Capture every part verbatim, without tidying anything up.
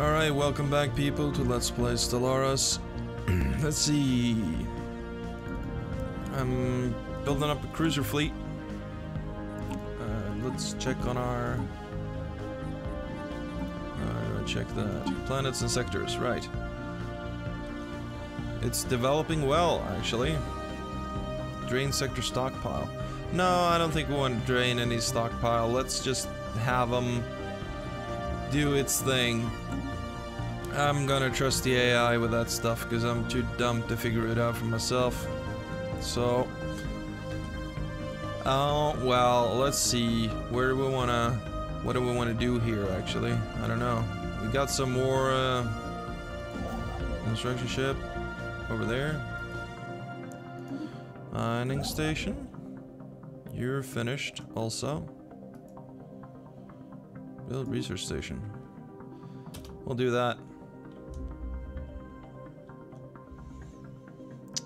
Alright, welcome back people to Let's Play Stellaris. Let's see... I'm building up a cruiser fleet. Uh, let's check on our... Uh, check that. Planets and sectors, right. It's developing well, actually. Drain sector stockpile. No, I don't think we want to drain any stockpile. Let's just have them do its thing. I'm gonna trust the A I with that stuff because I'm too dumb to figure it out for myself. So, oh well, let's see. Where do we wanna? What do we wanna do here? Actually, I don't know. We got some more uh, construction ship over there. Mining station. You're finished. Also, build research station. We'll do that.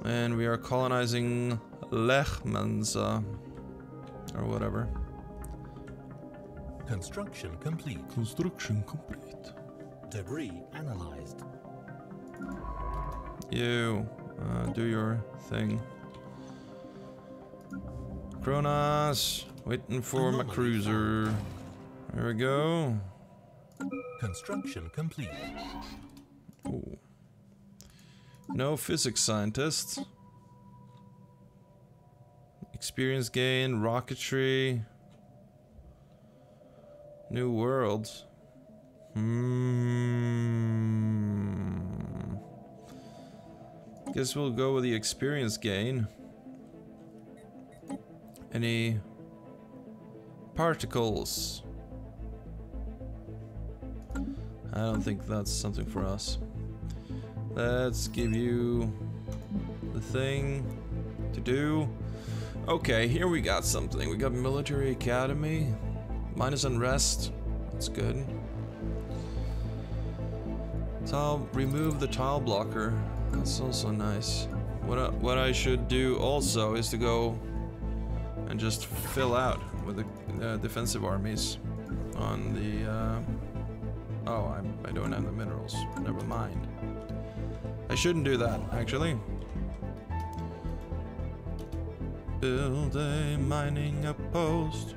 And we are colonizing Lechmanza, or whatever. Construction complete. Construction complete. Debris analyzed. You, uh, do your thing. Kronos, waiting for my cruiser. There we go. Construction complete. Ooh. No physics scientists. Experience gain, rocketry. New worlds. Hmm. Guess we'll go with the experience gain. Any particles? I don't think that's something for us. Let's give you the thing to do. Okay, here we got something. We got military academy. Minus unrest. That's good. Tile, remove the tile blocker. That's also nice. What I, what I should do also is to go and just fill out with the uh, defensive armies on the... Uh, oh, I'm, I don't have the minerals. Never mind. I shouldn't do that, actually. Build a mining outpost.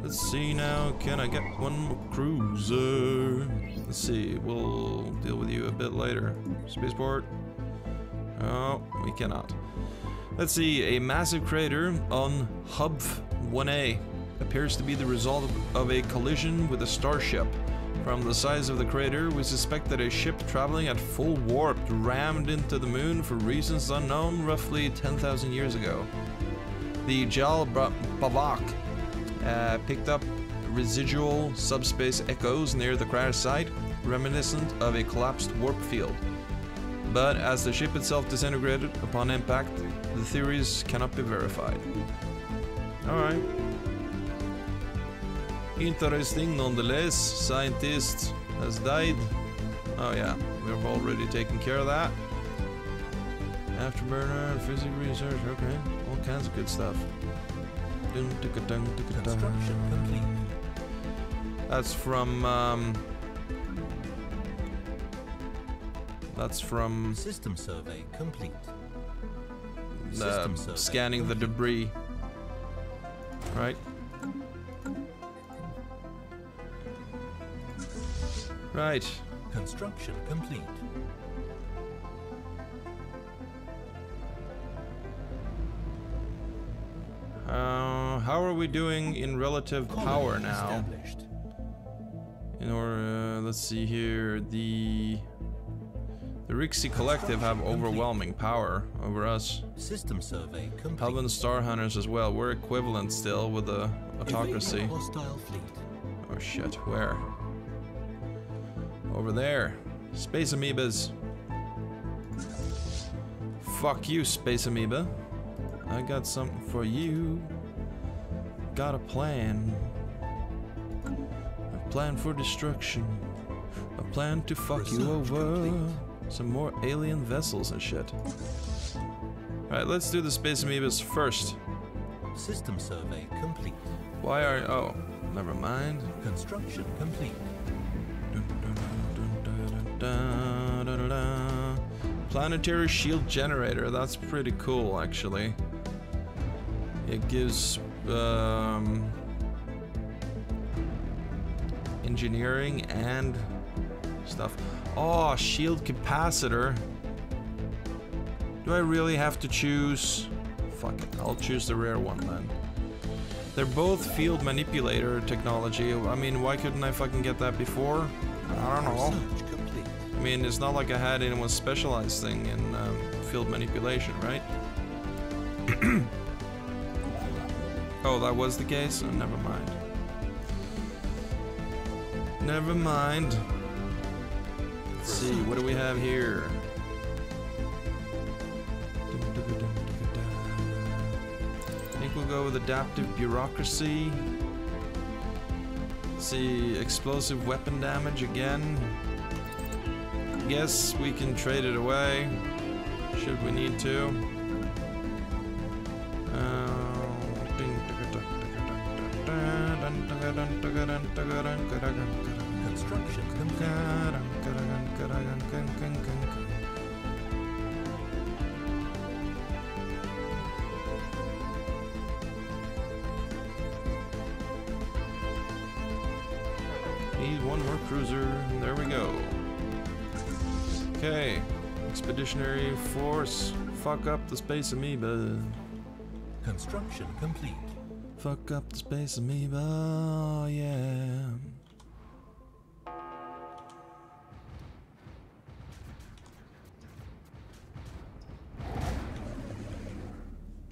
Let's see now, can I get one more cruiser? Let's see, we'll deal with you a bit later. Spaceport. Oh, we cannot. Let's see, a massive crater on Hub one A appears to be the result of a collision with a starship. From the size of the crater, we suspect that a ship traveling at full warp rammed into the moon for reasons unknown roughly ten thousand years ago. The Jal Bavak uh, picked up residual subspace echoes near the crash site, reminiscent of a collapsed warp field. But as the ship itself disintegrated upon impact, the theories cannot be verified. Alright. Interesting nonetheless, scientist has died. Oh yeah, we've already taken care of that. Afterburner, physics research, okay. All kinds of good stuff. Construction complete. That's from um That's from System Survey complete. The System scanning survey the debris. Right? Right. Construction complete. Uh, how are we doing in relative power now? In order, uh, let's see here. The the Rixie collective have overwhelming power over us. System survey complete. Helvon Star Hunters as well. We're equivalent still with the autocracy. Oh shit! Where? Over there. Space amoebas. Fuck you, space amoeba. I got something for you. Got a plan. A plan for destruction. A plan to fuck Research you over. Complete. Some more alien vessels and shit. Alright, let's do the space amoebas first. System survey complete. Why are... oh, never mind. Construction complete. Dun, dun, dun. da, da, da, da. Planetary shield generator. That's pretty cool, actually. It gives um, engineering and stuff. Oh, shield capacitor. Do I really have to choose? Fuck it, I'll choose the rare one then. They're both field manipulator technology. I mean, why couldn't I fucking get that before? I don't know. I mean, it's not like I had anyone specialized thing in um, field manipulation, right? Oh, that was the case? Oh, never mind. Never mind. Let's see, what do we have here? I think we'll go with adaptive bureaucracy. Let's see, explosive weapon damage again. Yes, we can trade it away. Should we need to? Construction complete. Need one more cruiser. There we go. Okay. Expeditionary force. Fuck up the space amoeba. Construction complete. Fuck up the space amoeba. Yeah.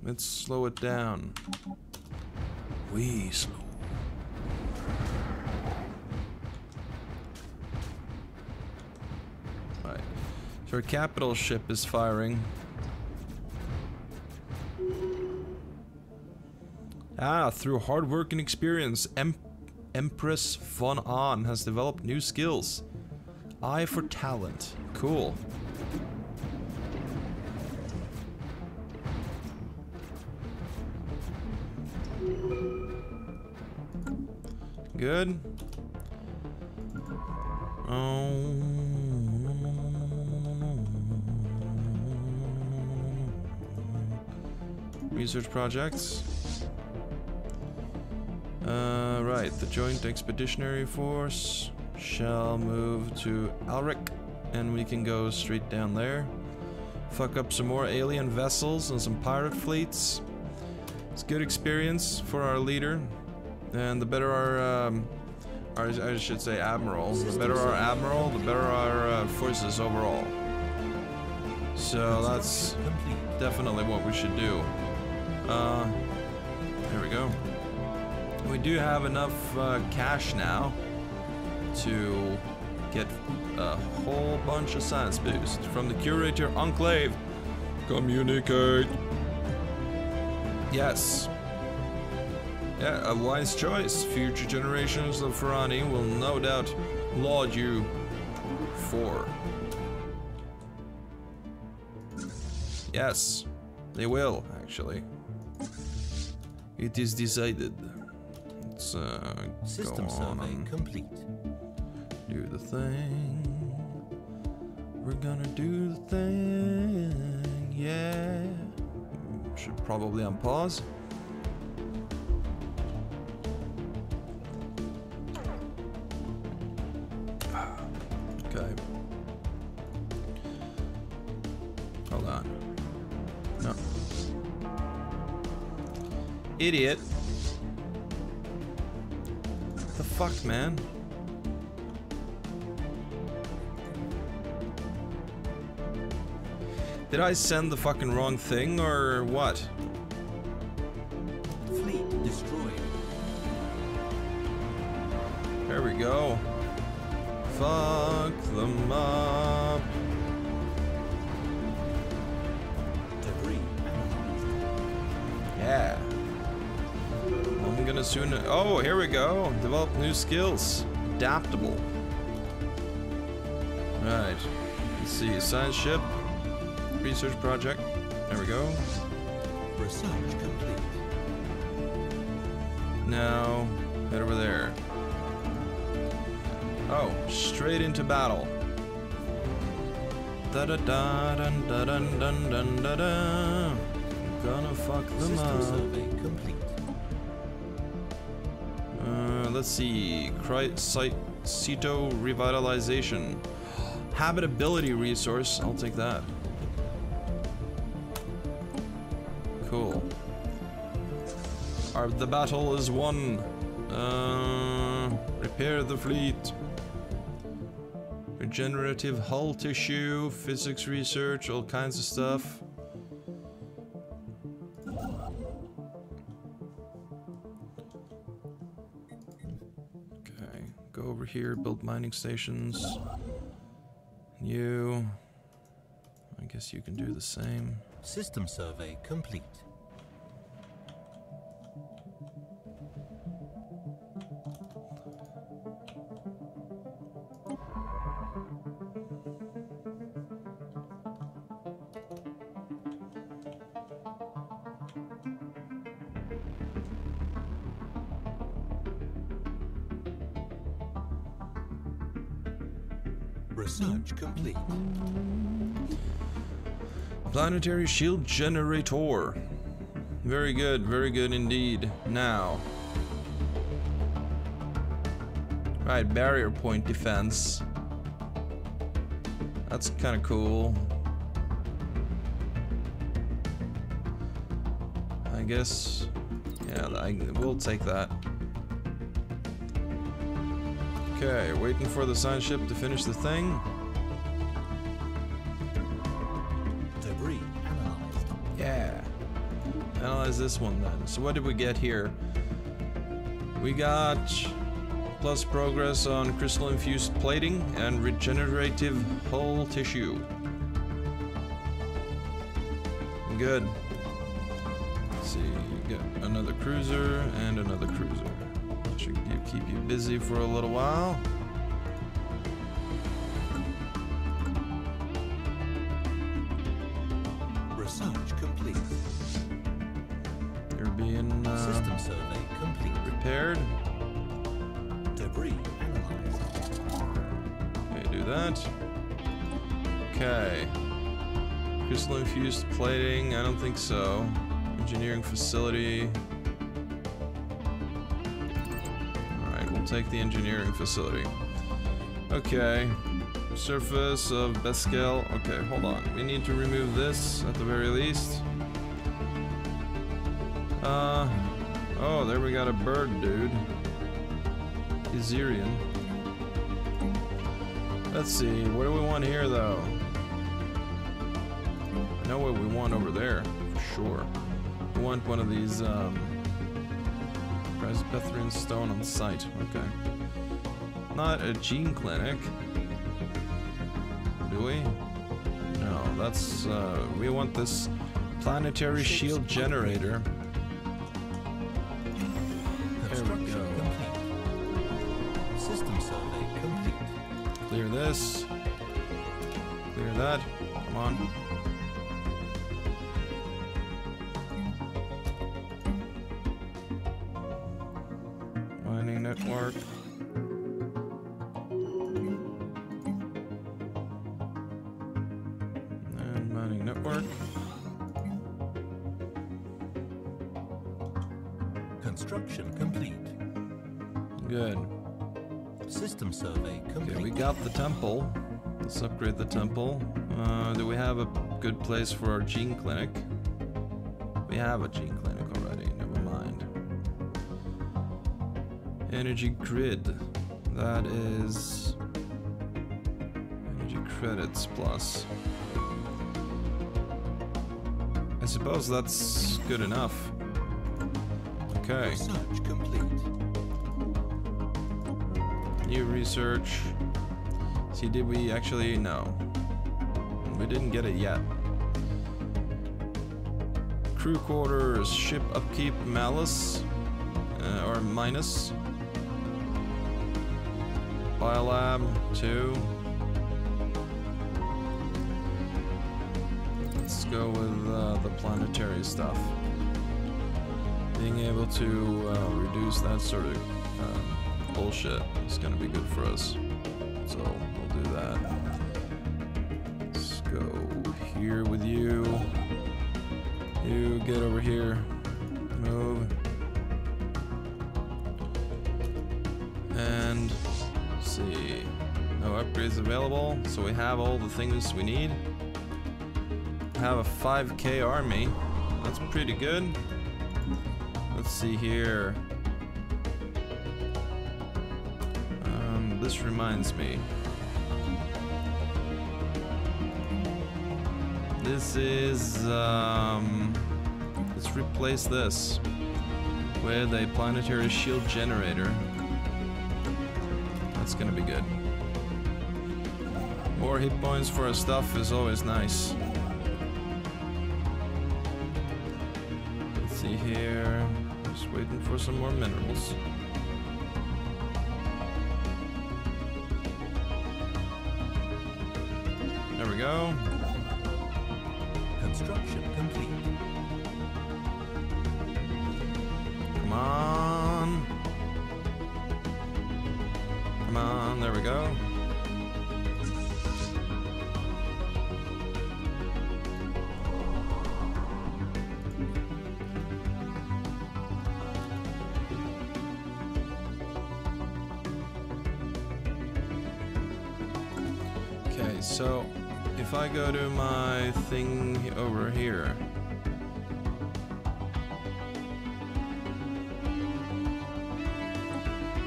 Let's slow it down. We slow. So our capital ship is firing. Ah, through hard work and experience, em Empress Von Ahn has developed new skills. Eye for talent. Cool. Good. Um. Research projects. Uh, right, the Joint Expeditionary Force shall move to Alric, and we can go straight down there. Fuck up some more alien vessels and some pirate fleets. It's good experience for our leader, and the better our, um, our I should say admiral. The better our admiral, the better our uh, forces overall. So that's definitely what we should do. Uh, there we go. We do have enough uh, cash now to get a whole bunch of science boost from the Curator Enclave. Communicate. Yes. Yeah, a wise choice. Future generations of Ferrani will no doubt laud you for. Yes, they will, actually. It is decided. Let's uh, System go on survey and complete. Do the thing. We're gonna do the thing. Yeah. Should probably unpause. Okay. Hold on. No. Idiot. The fuck, man? Did I send the fucking wrong thing or what? Fleet destroyed. There we go. Fuck them up. Debris. Yeah. I'm gonna soon. Oh, here we go. Develop new skills. Adaptable. Right. Let's see. Science ship. Research project. There we go. Research complete. Now, head over there. Oh, straight into battle. da da da dun da dun dun dun da da. I'm gonna fuck them up. Survey complete. Uh, let's see. Site Cito revitalization. Habitability resource. I'll take that. Cool. Our, the battle is won. Uh, repair the fleet. Regenerative hull tissue, physics research, all kinds of stuff. Okay, go over here, build mining stations. You, I guess you can do the same. System survey complete. Research complete. Planetary shield generator. Very good, very good indeed. Now. Right, barrier point defense. That's kind of cool. I guess, yeah, I, we'll take that. Okay, waiting for the science ship to finish the thing. Debris analyzed. Yeah. Analyze this one then. So what did we get here? We got plus progress on crystal infused plating and regenerative hull tissue. Good. Let's see, you got another cruiser and another cruiser. Should keep you busy for a little while. Research complete. You're being uh, system survey complete. Repaired. Debris analyzed. Okay, do that. Okay. Crystal infused plating. I don't think so. Engineering facility. Take the engineering facility. Okay, surface of Beskel. Okay, hold on. We need to remove this at the very least. Uh, oh, there we got a bird, dude. Izirian. Let's see, what do we want here though? I know what we want over there, for sure. We want one of these, um, Presetherin stone on site. Okay. Not a gene clinic. Do we? No, that's, uh, we want this planetary shield generator. There we go. System survey complete. Clear this. Clear that. Come on. Network. And mining network. Construction complete. Good. System survey complete. Okay, we got the temple. Let's upgrade the temple. Uh, do we have a good place for our gene clinic? We have a gene clinic. Energy grid, that is energy credits plus. I suppose that's good enough. Okay. Research complete. New research. See, did we actually? No. We didn't get it yet. Crew quarters, ship upkeep, malice, uh, or minus. Biolab two. Let's go with uh, the planetary stuff. Being able to uh, reduce that sort of uh, bullshit is going to be good for us. So we'll do that. Let's here with you. You get over here. Move. And let's see. No upgrades available, so we have all the things we need. Have a five K army. That's pretty good. Let's see here. Um, this reminds me. This is, um, let's replace this with a planetary shield generator. That's gonna be good. More hit points for our stuff is always nice. Let's see here. Just waiting for some more minerals. There we go. Construction complete. Come on. Come on, there we go. Okay, so if I go to my thing over here,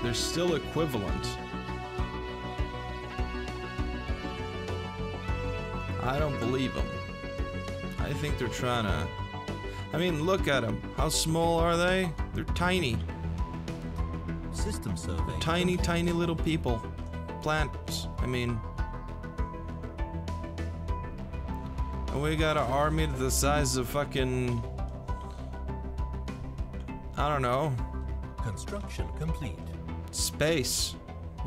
they're still equivalent. I don't believe them. I think they're trying to... I mean, look at them. How small are they? They're tiny. System survey. Tiny, tiny little people. Plants, I mean. And we got an army the size of fucking... I don't know. Construction complete. Space.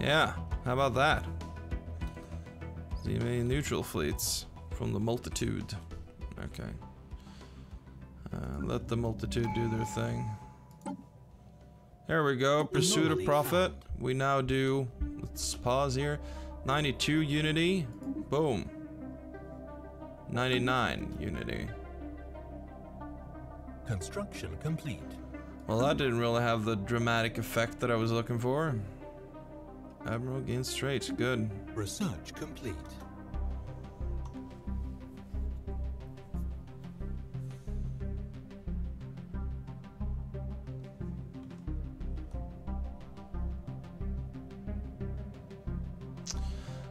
Yeah, how about that? The main neutral fleets from the multitude. Okay. Uh, let the multitude do their thing. There we go. Pursuit of profit. We now do... Let's pause here. ninety-two unity. Boom. ninety-nine unity. Construction complete. Well, that didn't really have the dramatic effect that I was looking for. Admiral Gains Strait, good. Research complete.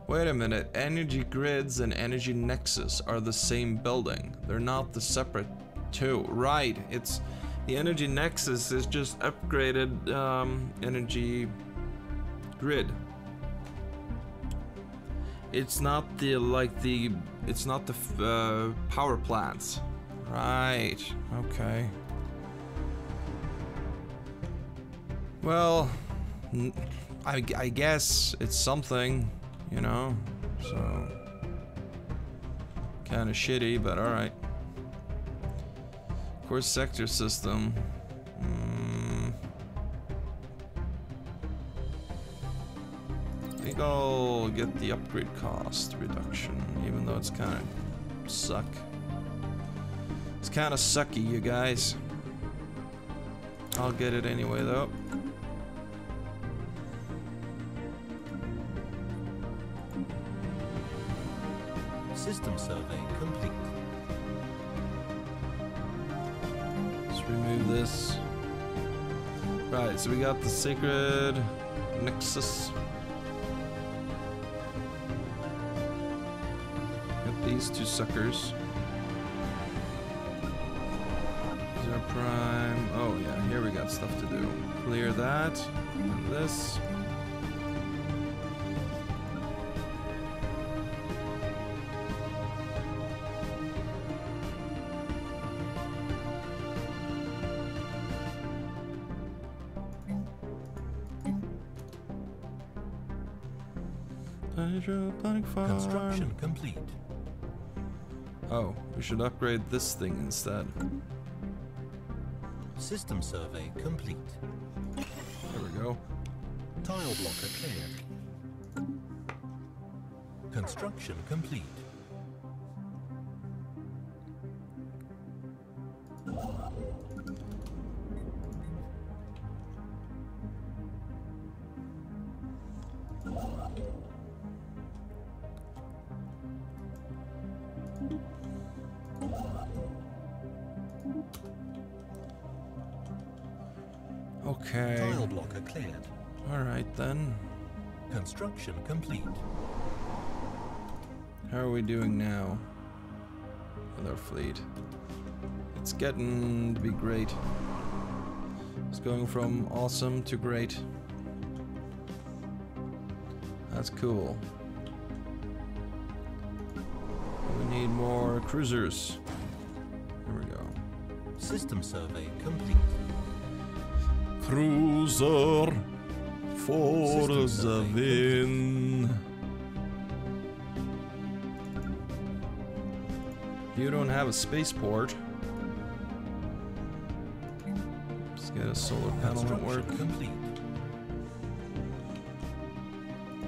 Wait a minute, energy grids and energy nexus are the same building. They're not the separate two. Right, it's the energy nexus is just upgraded um, energy grid. It's not the like the it's not the uh, power plants. Right. Okay. Well, I, I guess it's something. You know, so kind of shitty, but all right. Core sector system. Mm. I think I'll get the upgrade cost reduction, even though it's kind of suck. It's kind of sucky, you guys. I'll get it anyway, though. System survey complete. Let's remove this. Right, so we got the sacred nexus. Got these two suckers. These are prime. Oh yeah, here we got stuff to do. Clear that. And this. Construction complete. Oh, we should upgrade this thing instead. System survey complete. There we go. Tile blocker clear. Construction complete. Okay. Tile blocker cleared. Alright then. Construction complete. How are we doing now with our fleet? It's getting to be great. It's going from awesome to great. That's cool. We need more cruisers. There we go. System survey complete. Cruiser for the win. You don't have a spaceport. Let's get a solar panel at work. Complete.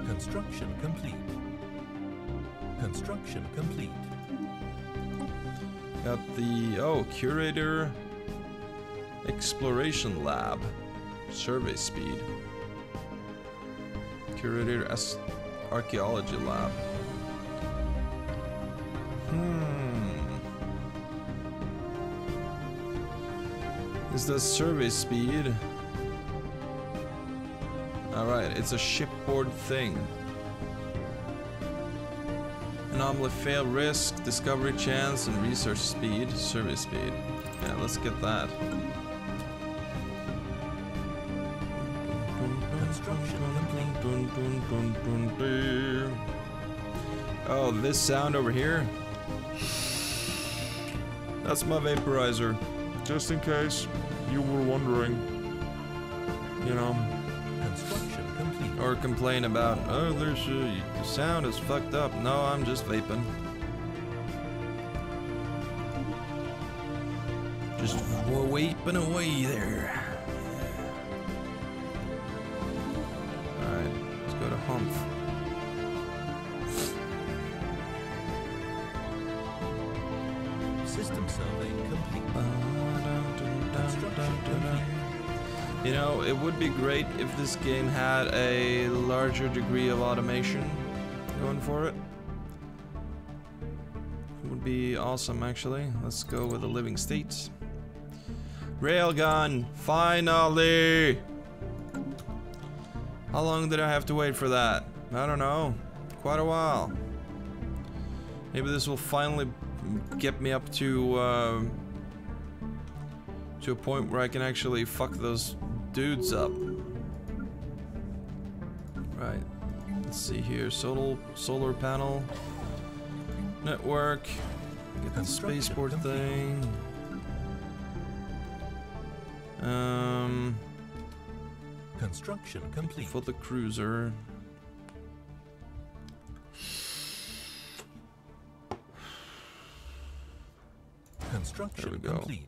Construction complete. Construction complete. Got the, oh, Curator Exploration Lab. Survey speed. Curator as Archaeology Lab. Hmm. Is the survey speed? Alright, it's a shipboard thing. Anomaly fail risk, discovery chance, and research speed, survey speed. Yeah, let's get that. Oh, this sound over here? That's my vaporizer. Just in case you were wondering. You know. Or complain about, oh, there's a, the sound is fucked up. No, I'm just vaping. Just vaping away there. Alright, let's go to Humph. System survey complete. You know, it would be great if this game had a larger degree of automation going for it. It would be awesome, actually. Let's go with the living states. Railgun! Finally! How long did I have to wait for that? I don't know. Quite a while. Maybe this will finally get me up to, uh, to a point where I can actually fuck those dudes up. Right. Let's see here. Solar solar panel. Network. Get the spaceport thing. Um Construction complete. For the cruiser. Construction there we go. Complete.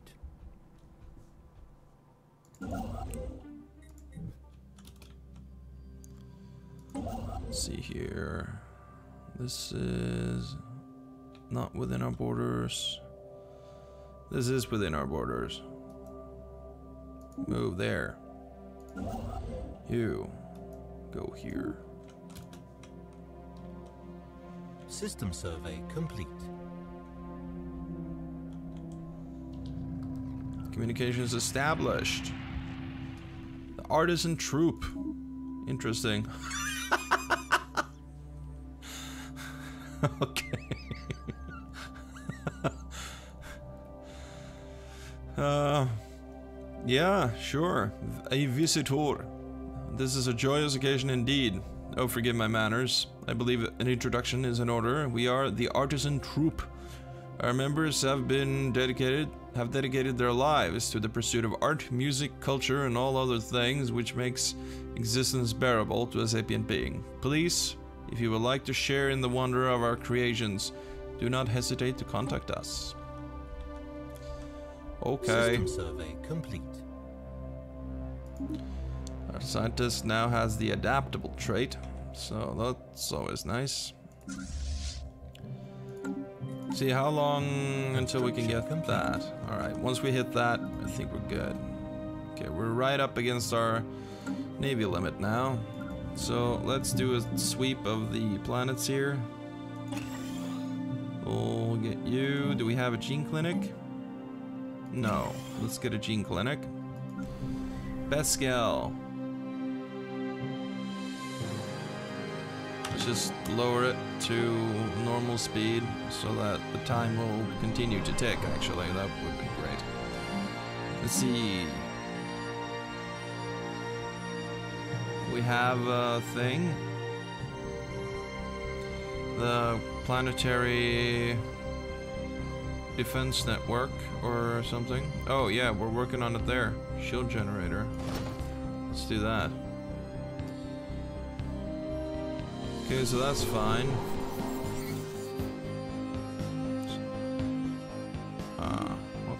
Let's see here. This is not within our borders. This is within our borders. Move there. You go here. System survey complete. Communications established. The Artisan Troupe. Interesting. Okay. uh, yeah, sure. A visitor. This is a joyous occasion indeed. Oh, forgive my manners. I believe an introduction is in order. We are the Artisan Troupe. Our members have been dedicated, have dedicated their lives to the pursuit of art, music, culture, and all other things which makes existence bearable to a sapient being. Please, if you would like to share in the wonder of our creations, do not hesitate to contact us. Okay. System survey complete. Our scientist now has the adaptable trait, so that's always nice. See how long until we can get that. Alright, once we hit that, I think we're good. Okay, we're right up against our navy limit now. So let's do a sweep of the planets here. We'll get you. Do we have a gene clinic? No. Let's get a gene clinic. Beskel. Let's just lower it to normal speed so that the time will continue to tick, actually. That would be great. Let's see. We have a thing. The planetary defense network or something. Oh yeah, we're working on it there. Shield generator. Let's do that. Okay, so that's fine. Uh,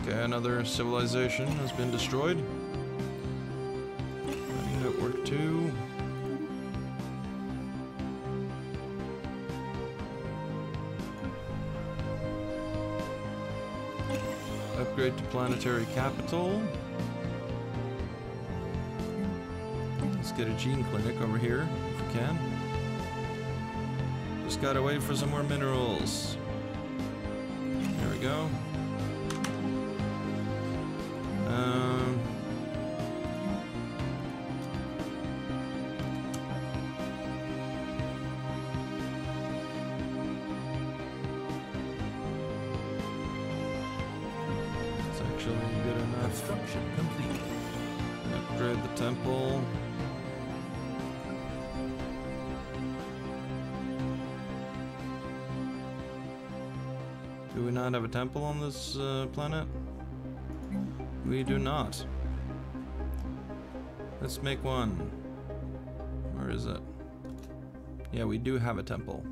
okay, another civilization has been destroyed. Planning network two. Upgrade to planetary capital. Let's get a gene clinic over here if we can. Just gotta wait for some more minerals. There we go. Um, it's actually good enough. Construction complete. Upgrade the temple. Do we not have a temple on this uh, planet? We do not. Let's make one. Where is it? Yeah, we do have a temple.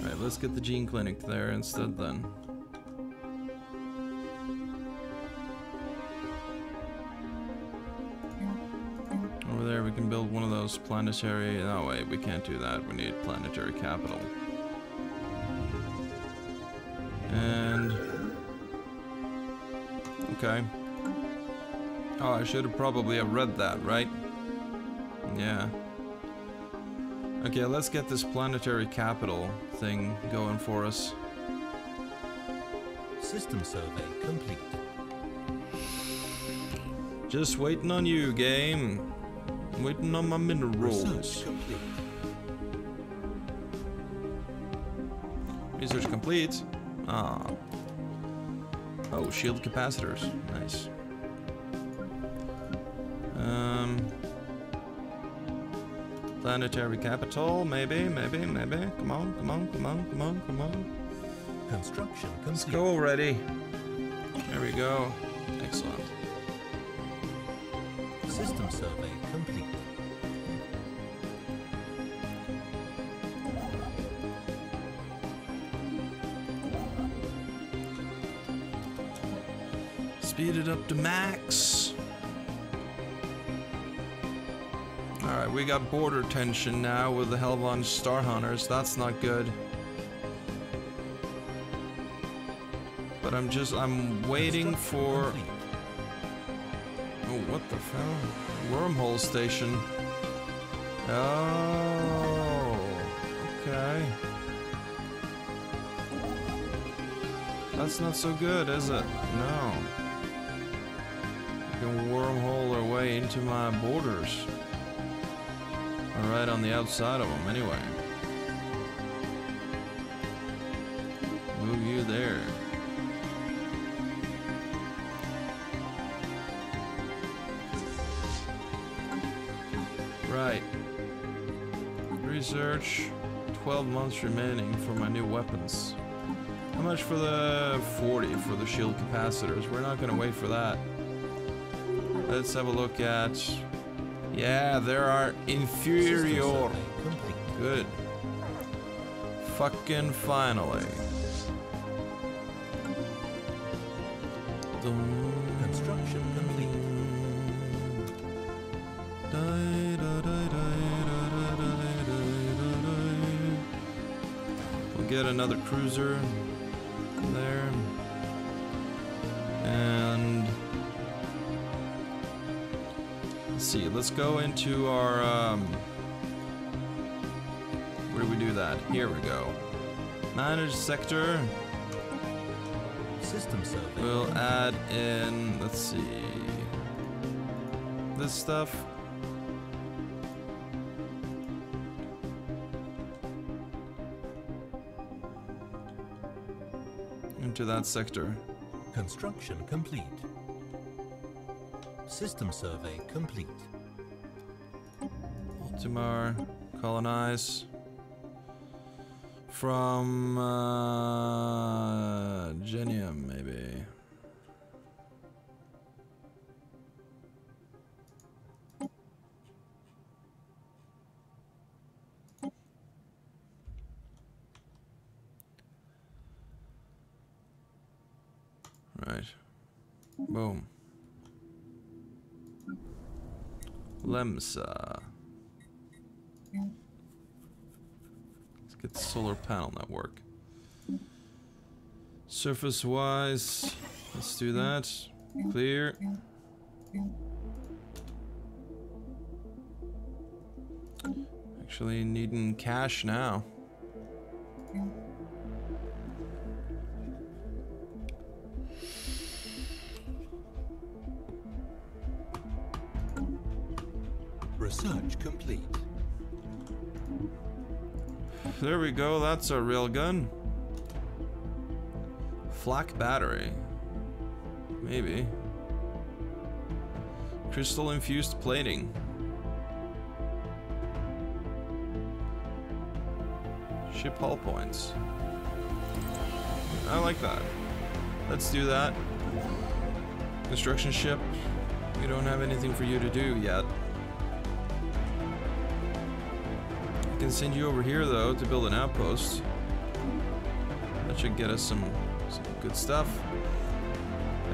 Alright, let's get the gene clinic there instead then. Over there we can build one of those planetary... No, wait, we can't do that. We need planetary capital. And okay. Oh, I should have probably have read that, right? Yeah. Okay, let's get this planetary capital thing going for us. System survey complete. Just waiting on you, game. I'm waiting on my minerals. Research complete. Research complete. Ah. Oh, shield capacitors. Nice. Um, planetary capital, maybe, maybe, maybe. Come on, come on, come on, come on, come on. Construction complete. Let's go already. There we go. Excellent. System survey complete. Speed it up to max. Alright, we got border tension now with the Helvon Star Hunters. That's not good. But I'm just, I'm waiting for... Complete. Oh, what the hell? Wormhole station. Oh, okay. That's not so good, is it? No. Can wormhole our way into my borders. Or right on the outside of them, anyway. Move you there. Right. Research. twelve months remaining for my new weapons. How much for the forty for the shield capacitors? We're not going to wait for that. Let's have a look at... Yeah, there are inferior. Good. Fucking finally. Construction complete. We'll get another cruiser there. And... see, let's go into our um where do we do that? Here we go. Manage sector. System survey. We'll add in, let's see. this stuff. Into that sector. Construction complete. System survey complete. Ultimar, colonize. From uh, Genium, maybe. Right. Boom. Lemza. Let's get the solar panel network. Surface wise, let's do that. Clear. Actually needing cash now. Research complete. There we go, that's a real gun. Flak battery. Maybe. Crystal infused plating. Ship hull points. I like that. Let's do that. Construction ship. We don't have anything for you to do yet. Can send you over here though to build an outpost. That should get us some, some good stuff.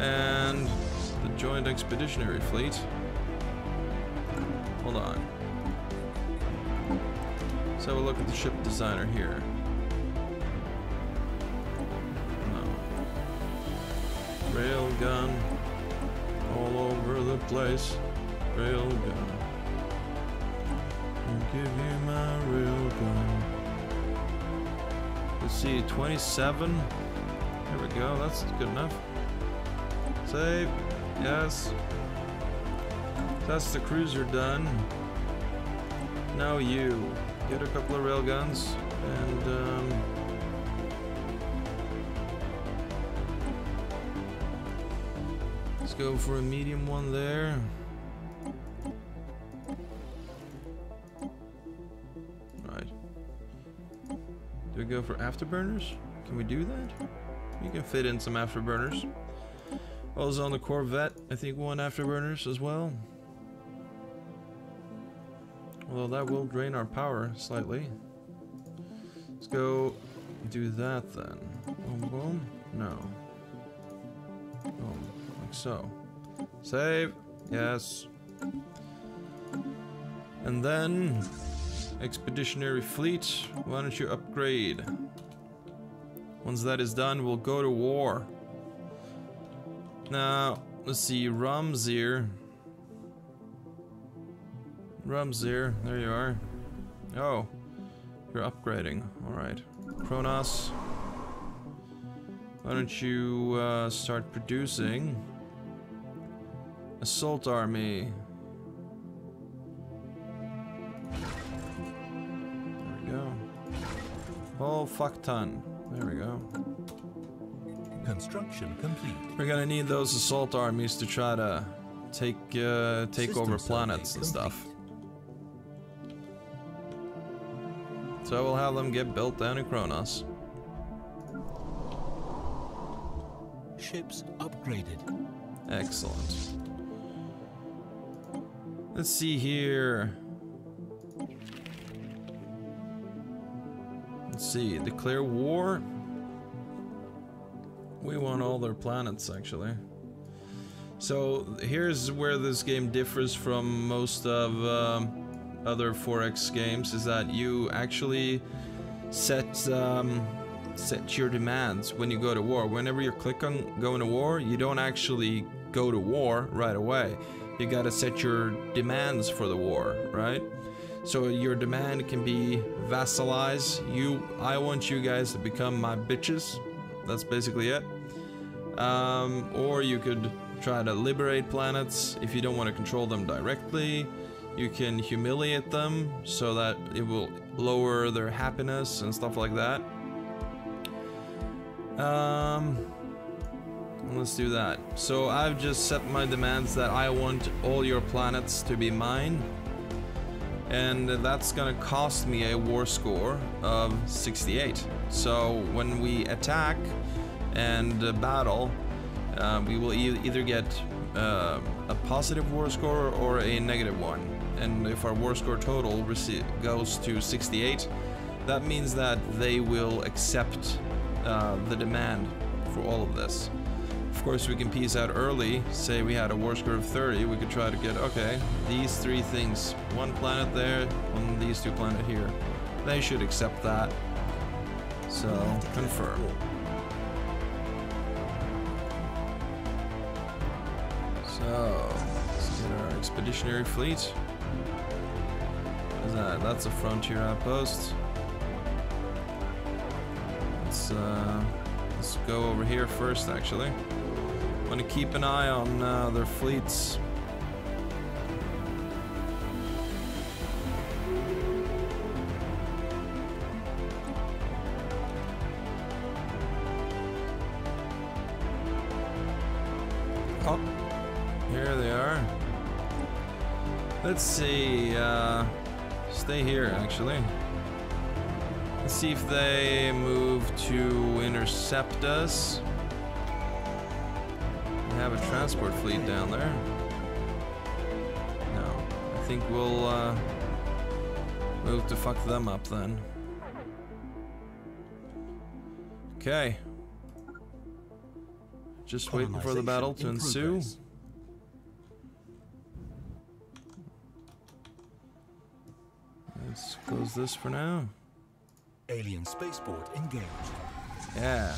And the Joint Expeditionary Fleet. Hold on. Let's have a look at the ship designer here. No. Railgun all over the place. Railgun. Give you my real gun. Let's see, twenty-seven. There we go, that's good enough. Save. Yes. That's the cruiser done. Now you. Get a couple of rail guns and um, let's go for a medium one there. Go for afterburners? Can we do that? You can fit in some afterburners. Also on the Corvette, I think one afterburners as well. Although that will drain our power slightly. Let's go do that then. Boom, boom. No. Boom. Like so. Save. Yes. And then... Expeditionary Fleet, why don't you upgrade? Once that is done, we'll go to war. Now, let's see, Ramsir. Ramsir, there you are. Oh, you're upgrading, alright. Kronos, why don't you uh, start producing? Assault Army. Oh, fuck ton. There we go. Construction complete. We're gonna need those assault armies to try to take uh, take over planets and stuff. So we'll have them get built down in Kronos. Ships upgraded. Excellent. Let's see here. Let's see, declare war. We want all their planets, actually. So here's where this game differs from most of um, other four X games, is that you actually set um, set your demands when you go to war. Whenever you click on going to war, you don't actually go to war right away. You gotta set your demands for the war, right? So your demand can be vassalize. You, I want you guys to become my bitches. That's basically it. Um, or you could try to liberate planets. If you don't want to control them directly, you can humiliate them so that it will lower their happiness and stuff like that. Um, let's do that. So I've just set my demands that I want all your planets to be mine. And that's gonna cost me a war score of sixty-eight. So when we attack and uh, battle, uh, we will e either get uh, a positive war score or a negative one. And if our war score total goes to sixty-eight, that means that they will accept uh, the demand for all of this. Of course, we can piece out early. Say we had a war score of thirty, we could try to get, okay, these three things, one planet there, one these two planet here. They should accept that. So, confirm. So, let's get our expeditionary fleet. What is that? That's a frontier outpost. Let's, uh, let's go over here first, actually. Want to keep an eye on uh, their fleets. Oh, here they are. Let's see. Uh, stay here, actually. Let's see if they move to intercept us. Have a transport fleet down there. No, I think we'll uh, move to fuck them up then. Okay. Just waiting for the battle to ensue. Let's close this for now. Alien spaceport engaged. Yeah.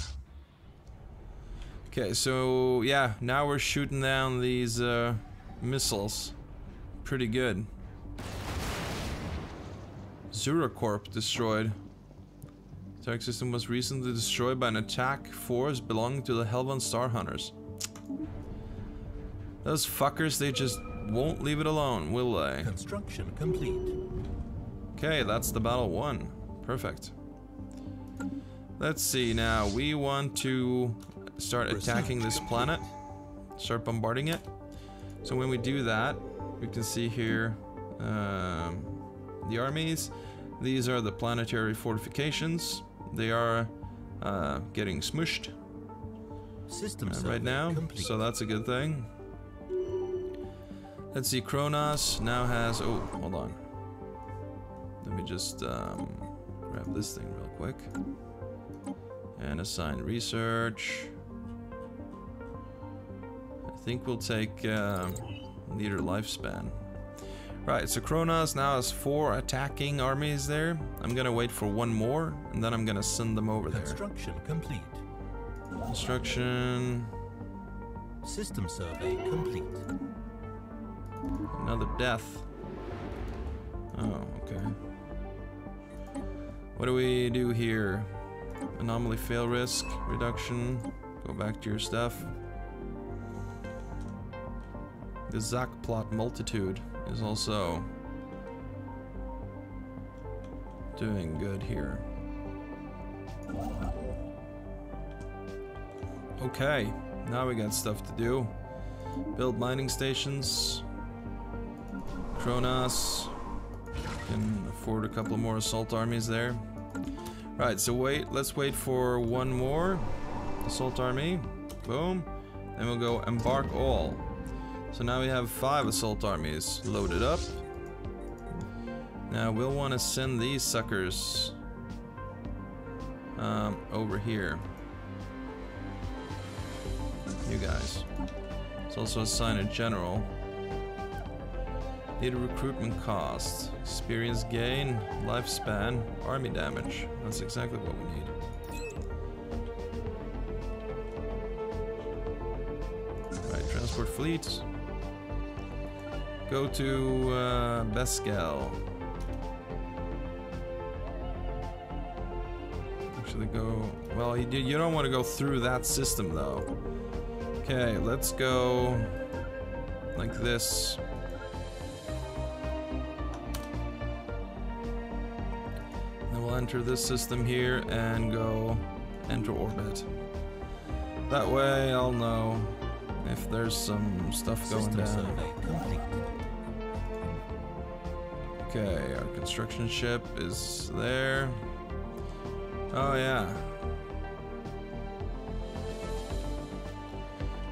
Okay, so yeah, now we're shooting down these uh, missiles. Pretty good. ZuroCorp destroyed. The target system was recently destroyed by an attack force belonging to the Helvon Star Hunters. Those fuckers, they just won't leave it alone, will they? Construction complete. Okay, that's the battle won. Perfect. Let's see now. We want to start attacking this planet, start bombarding it. So when we do that, we can see here um, the armies. These are the planetary fortifications. They are uh, getting smushed uh, right now, so that's a good thing. Let's see, Kronos now has, oh, hold on. Let me just um, grab this thing real quick and assign research. I think we'll take uh, leader lifespan. Right, so Kronos now has four attacking armies there. I'm gonna wait for one more, and then I'm gonna send them over there. Construction complete. Construction. System survey complete. Another death. Oh, okay. What do we do here? Anomaly fail risk reduction. Go back to your stuff. The Zakplot multitude is also doing good here. Okay, now we got stuff to do. Build mining stations. Kronos can afford a couple more assault armies there. Right, so wait, let's wait for one more assault army. Boom. And we'll go embark all. So now we have five assault armies loaded up. Now we'll want to send these suckers um, over here. You guys. Let's also assign a general. Need recruitment cost, experience gain, lifespan, army damage. That's exactly what we need. Right, transport fleet. Go to uh, Beskel. Actually go, well, you don't want to go through that system though. Okay, let's go like this. Then we'll enter this system here and go enter orbit. That way I'll know if there's some stuff going down. Okay, our construction ship is there. Oh yeah.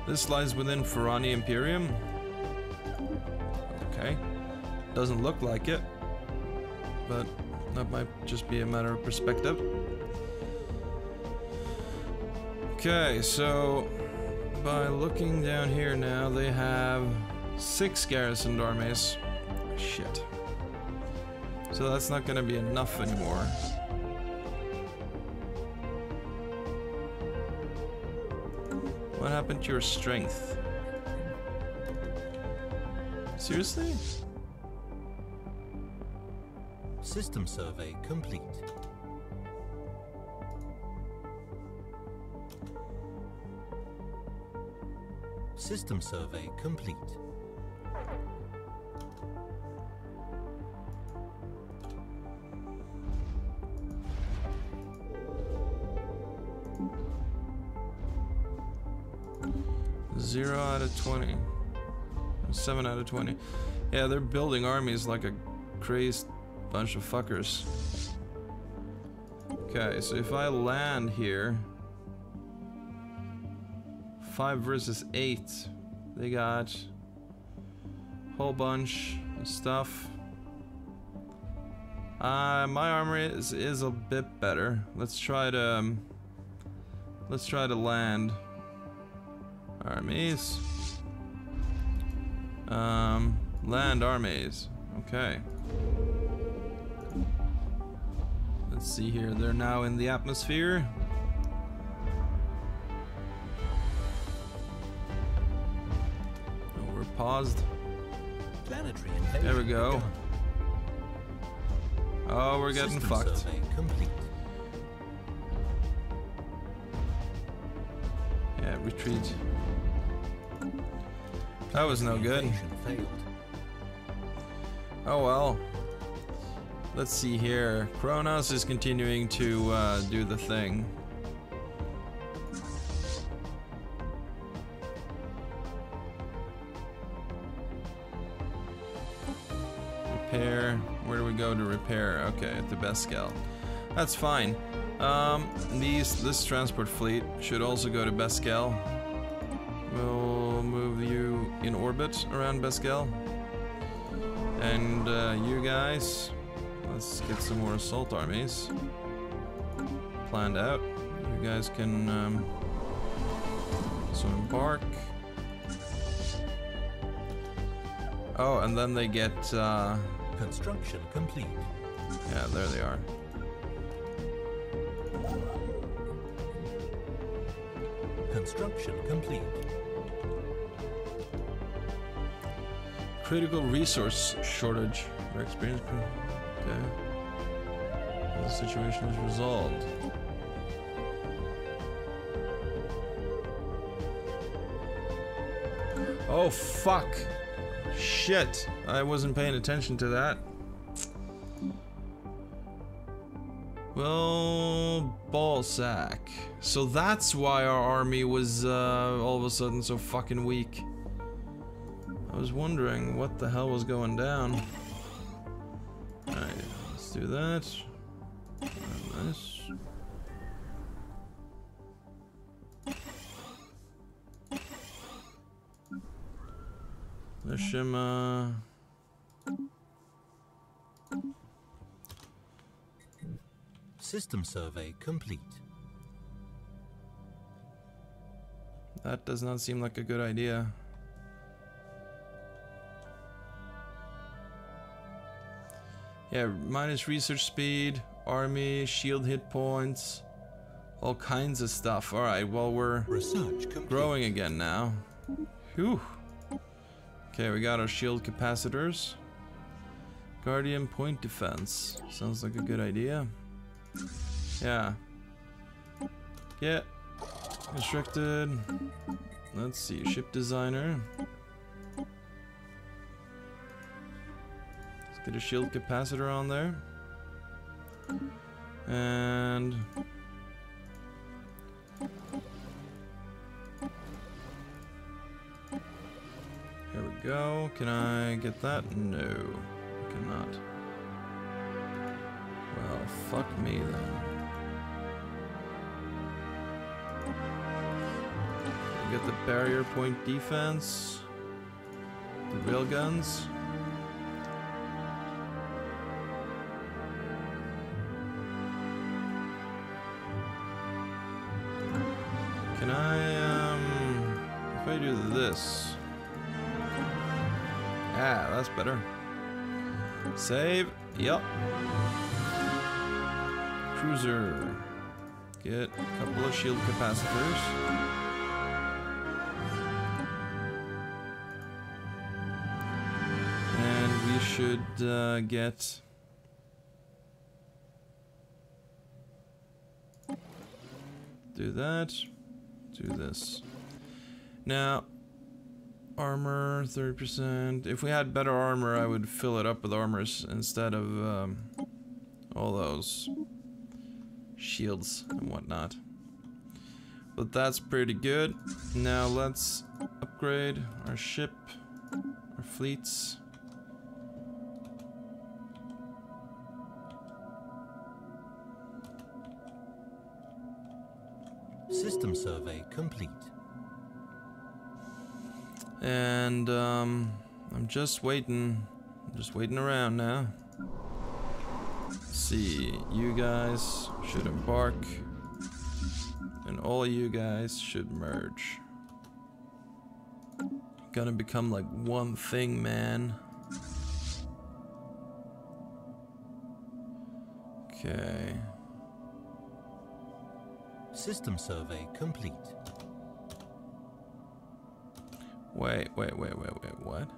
This lies within Ferrani Imperium. Okay. Doesn't look like it, but that might just be a matter of perspective. Okay, so by looking down here now, they have six garrisoned armies. Shit. So that's not gonna be enough anymore. What happened to your strength? Seriously? System survey complete. System survey complete. Zero out of twenty. Seven out of twenty. Yeah, they're building armies like a crazed bunch of fuckers. Okay, so if I land here, Five versus eight. They got whole bunch of stuff. Uh, my armory is, is a bit better. Let's try to um, let's try to land armies. Um, land armies. Okay. Let's see here. They're now in the atmosphere. Paused. There we go. Oh, we're getting fucked. Yeah, retreat. That was no good. Oh well. Let's see here. Kronos is continuing to uh, do the thing. Go to repair. Okay, at the Beskel. That's fine. Um, these this transport fleet should also go to Beskel. We'll move you in orbit around Beskel. And uh, you guys, let's get some more assault armies planned out. You guys can um, so embark. Oh, and then they get. Uh, Construction complete. Yeah, there they are. Construction complete. Critical resource shortage. We're experiencing. Okay. The situation is resolved. Oh fuck. Shit, I wasn't paying attention to that. Well, ballsack. So that's why our army was uh, all of a sudden so fucking weak. I was wondering what the hell was going down. Alright, let's do that. And this. The Shimmer. System survey complete. That does not seem like a good idea. Yeah, minus research speed, army, shield hit points, all kinds of stuff. Alright, well, we're research growing again now. Whew. Okay, we got our shield capacitors. Guardian point defense. Sounds like a good idea. Yeah. Get constructed. Let's see, ship designer. Let's get a shield capacitor on there. And here we go. Can I get that? No, I cannot. Well, fuck me then. Get the barrier point defense, the railguns. Can I, um, if I do this? Ah, that's better. Save, yep. Cruiser. Get a couple of shield capacitors. Should uh, get do that, do this. Now, armor thirty percent. If we had better armor, I would fill it up with armors instead of um, all those shields and whatnot. But that's pretty good. Now let's upgrade our ship, our fleets. System survey complete. And um, I'm just waiting, I'm just waiting around now. Let's see, you guys should embark, and all you guys should merge. Gonna become like one thing, man. Okay. System survey complete. Wait, wait, wait, wait, wait, what?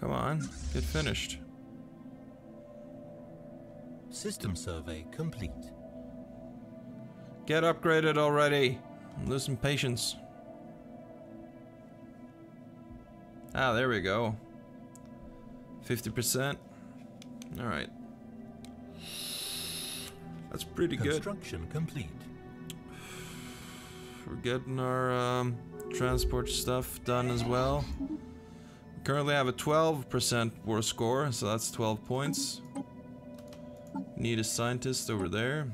Come on, get finished. System survey complete. Get upgraded already. I'm losing patience. Ah, there we go. fifty percent. Alright. That's pretty good. Construction complete. We're getting our um, transport stuff done as well. We currently have a twelve percent war score, so that's twelve points. Need a scientist over there.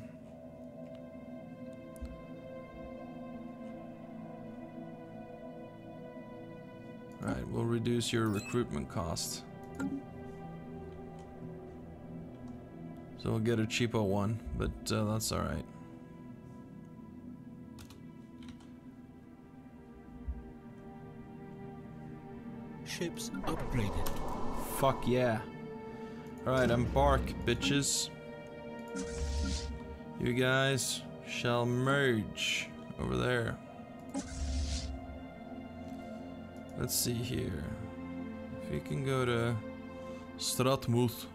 Alright, we'll reduce your recruitment cost. So we'll get a cheapo one, but uh, that's alright. Ships upgraded. Fuck yeah. Alright, embark, bitches. You guys shall merge over there. Let's see here. If we can go to Stratmuth.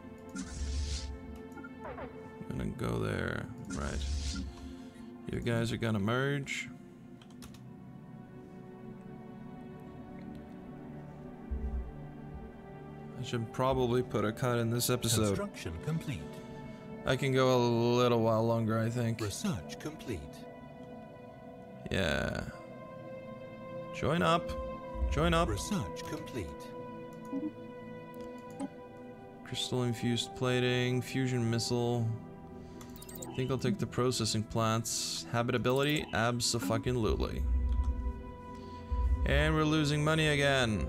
I'm gonna go there. Right. You guys are gonna merge. I should probably put a cut in this episode. Construction complete. I can go a little while longer, I think. Research complete. Yeah. Join up. Join up. Research complete. Crystal infused plating, fusion missile. I think I'll take the processing plants. Habitability, abso-fucking-lutely. And we're losing money again.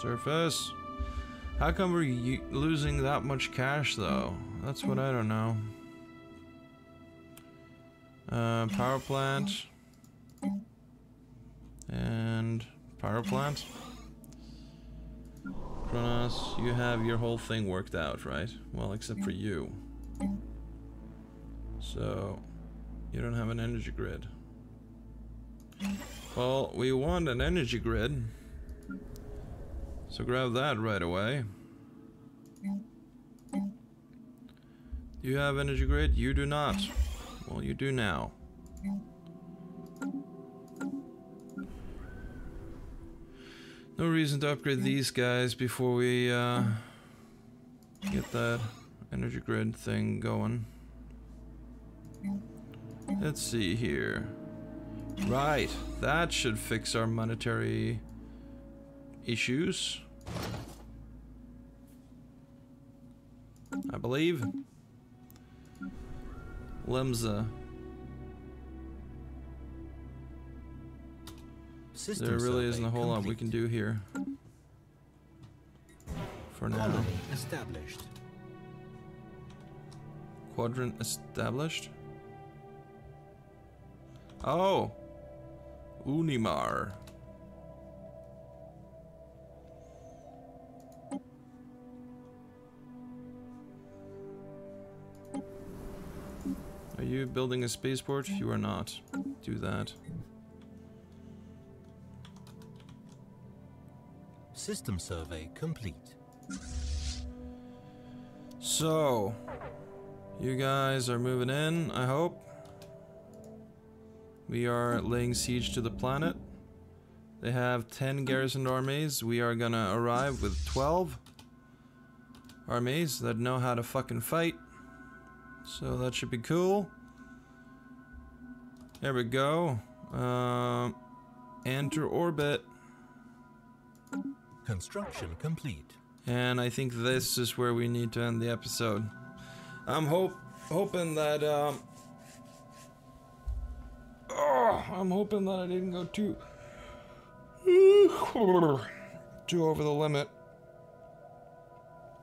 Surface. How come we're losing that much cash though? That's what I don't know. Uh, power plant and power plant. Kronos, you have your whole thing worked out, right? Well, except for you. So You don't have an energy grid. Well, we want an energy grid. So grab that right away. Do you have energy grid? You do not. Well, you do now. No reason to upgrade these guys before we uh, get that energy grid thing going. Let's see here. Right, that should fix our monetary issues, I believe. Lemza. System there really isn't a whole complete. lot we can do here. For now. Quadrant established. Quadrant established? Oh! Unimar. Are you building a spaceport? You are not. Do that. System survey complete. So, you guys are moving in, I hope. We are laying siege to the planet. They have ten garrisoned armies. We are gonna arrive with twelve armies that know how to fucking fight. So that should be cool. There we go. Uh, enter orbit. Construction complete. And I think this is where we need to end the episode. I'm hope hoping that um oh, I'm hoping that I didn't go too too over the limit.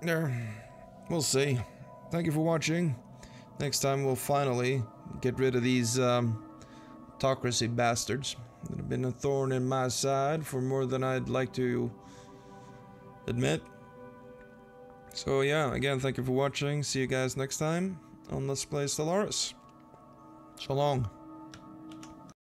There. We'll see. Thank you for watching. Next time we'll finally get rid of these um autocracy bastards that have been a thorn in my side for more than I'd like to admit. So yeah, again, thank you for watching. See you guys next time on Let's Play Stellaris. So long.